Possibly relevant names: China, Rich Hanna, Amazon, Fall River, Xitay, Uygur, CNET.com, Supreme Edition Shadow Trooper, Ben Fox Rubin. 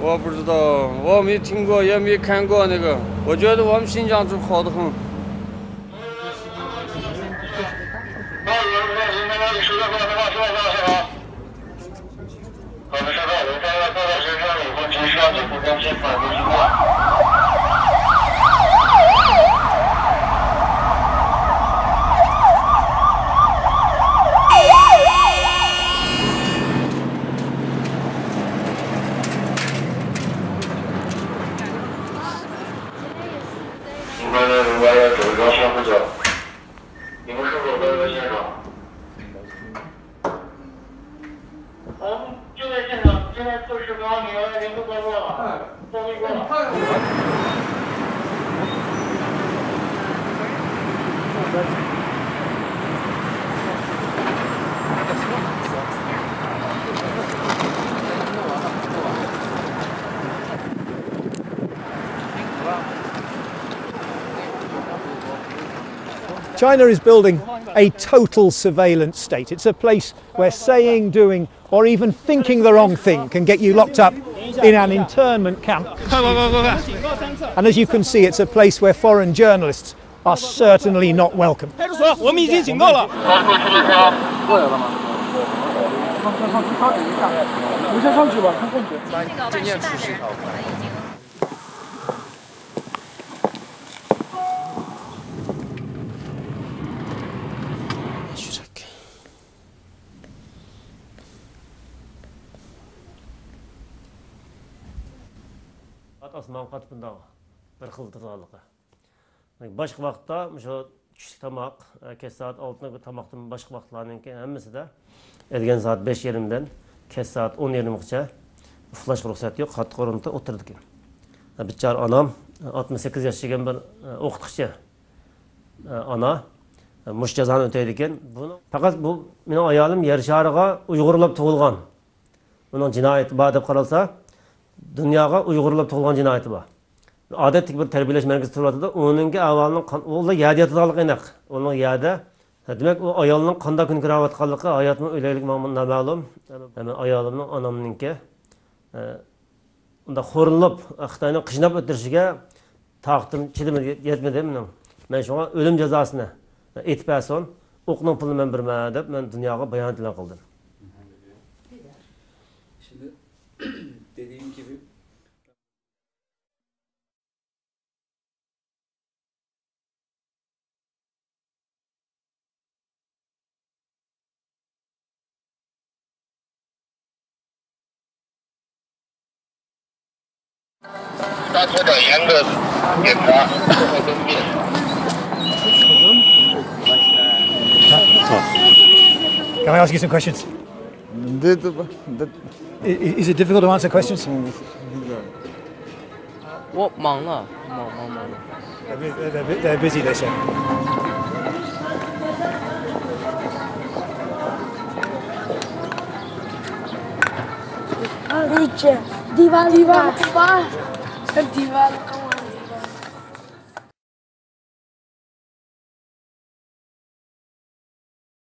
我不知道，我没听过，也没看过那个。我觉得我们新疆就好得很。 China is building a total surveillance state. It's a place where saying, doing, or even thinking the wrong thing can get you locked up in an internment camp. And as you can see, it's a place where foreign journalists are certainly not welcome. Атасынан қатып тыңдау бір қыл тазалыққа. Башқа уақытта, мысалы, түстік тамақ, кеш саат 6-дан тамақтың башқа уақытларының әммесі де ерген саат 5:20-ден кеш саат 10:20-ға флаш рұқсат жоқ, қатты орында отырдық. Бітчар анам 68 жас деген бір оқытушы ана мұш жазаны өтейді екен. Фақат бұл менің аялым ер шарыға ұйғырлап туылған. Бұның жинайты ба деп қаралса, Dünyaga Uygurlar toplangan cinayeti var. Adetlik bir terbiyeleş merkezi turlatıda onunki avalının oğlu yadiyatı dağlık enak. Onun yadi, demek o ayalının kanda kün kravat kallıkı hayatımın öylelik mamına mağlum. Hemen ayalımın anamınki onda horulup, Xitay'ın kışınap ötürüşüge tahtım, çilimi yetmedi. Ben şuna ölüm cezasını etpəson, oqunun pulunu ben birmə edip, ben dünyaya bayan edilen kıldım. Şimdi dediğim gibi Can I ask you some questions? Is it difficult to answer questions? What manga? They're busy, they say. Diva, diva, diva.